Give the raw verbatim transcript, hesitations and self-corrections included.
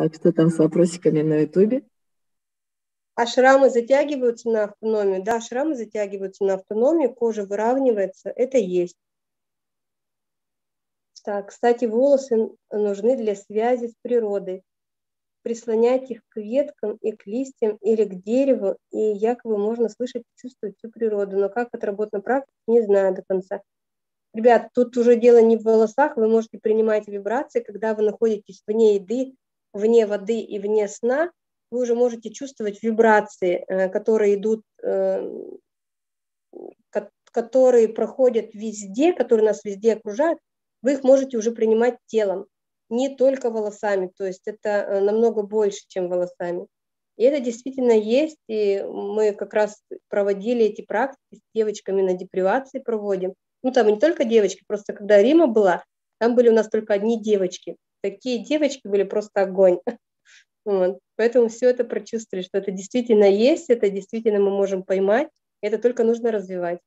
Так, что там с вопросиками на ютубе? А шрамы затягиваются на автономию? Да, шрамы затягиваются на автономию, кожа выравнивается, это есть. Так, кстати, волосы нужны для связи с природой. Прислонять их к веткам и к листьям или к дереву, и якобы можно слышать и чувствовать всю природу. Но как отработана практика, не знаю до конца. Ребят, тут уже дело не в волосах, вы можете принимать вибрации, когда вы находитесь вне еды, вне воды и вне сна, вы уже можете чувствовать вибрации, которые идут, которые проходят везде, которые нас везде окружают, вы их можете уже принимать телом, не только волосами, то есть это намного больше, чем волосами. И это действительно есть, и мы как раз проводили эти практики с девочками на депривации проводим. Ну там не только девочки, просто когда Рима была, там были у нас только одни девочки. Такие девочки были просто огонь. Вот. Поэтому все это прочувствовали, что это действительно есть, это действительно мы можем поймать, это только нужно развивать.